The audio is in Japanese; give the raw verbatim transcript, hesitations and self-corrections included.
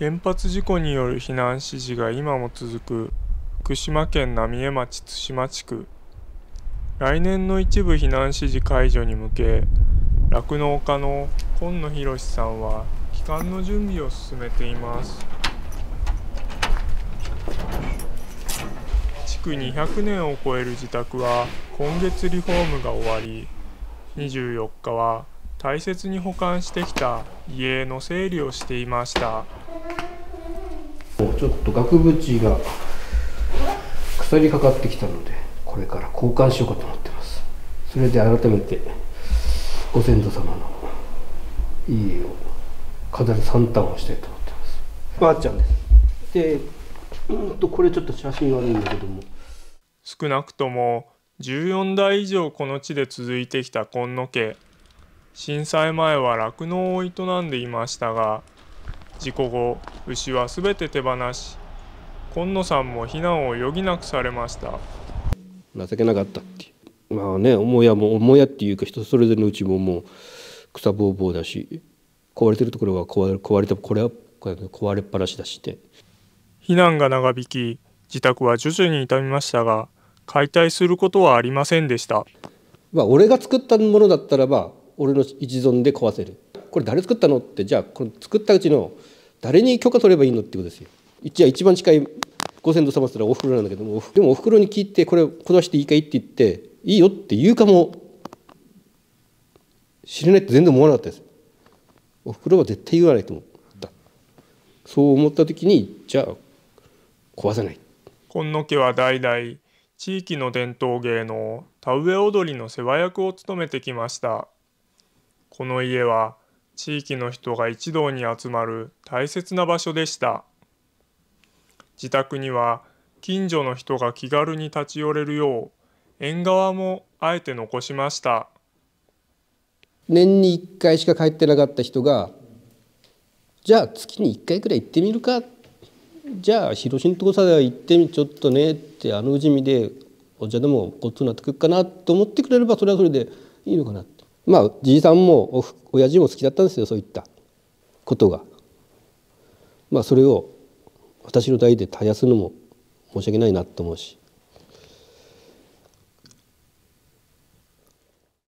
原発事故による避難指示が今も続く福島県浪江町津島地区。来年の一部避難指示解除に向け、酪農家の今野博さんは帰還の準備を進めています。築にひゃくねんを超える自宅は今月リフォームが終わり、にじゅうよっかは大切に保管してきた遺影の整理をしていました。ちょっと額縁が腐りかかってきたので、これから交換しようかと思ってます。それで改めてご先祖様の遺影を飾る三端をしたいと思ってます。ばあちゃんです。で、うんとこれちょっと写真悪いんだけども、少なくともじゅうよんだい以上この地で続いてきた今野家。震災前は酪農を営んでいましたが、事故後、牛はすべて手放し、今野さんも避難を余儀なくされました。情けなかったっていう、まあね、母屋も母屋っていうか人それぞれのうちももう草ぼうぼうだし、壊れてるところは壊れ壊れたこれは壊れっぱなしだしで。避難が長引き、自宅は徐々に傷みましたが、解体することはありませんでした。まあ俺が作ったものだったらば。俺の一存で壊せる。これ誰作ったのってじゃあこの作ったうちの誰に許可取ればいいのってことですよ。一応一番近いご先祖様ったらおふくろなんだけども、でもおふくろに聞いてこれ壊していいかいって言っていいよって言うかも知れないって全然思わなかったです。おふくろは絶対言わないと思った。そう思った時にじゃあ壊せない。今野家は代々地域の伝統芸能田植え踊りの世話役を務めてきました。この家は地域の人が一堂に集まる大切な場所でした。自宅には近所の人が気軽に立ち寄れるよう縁側もあえて残しました。年にいっかいしか帰ってなかった人がじゃあ月にいっかいくらい行ってみるか、じゃあ広島のとこさでは行ってみちょっとねってあのうじみでお茶でもごっつなってくるかなと思ってくれればそれはそれでいいのかな。まあじいさんも親父も好きだったんですよ、そういったことが。まあそれを私の代で絶やすのも申し訳ないなと思うし。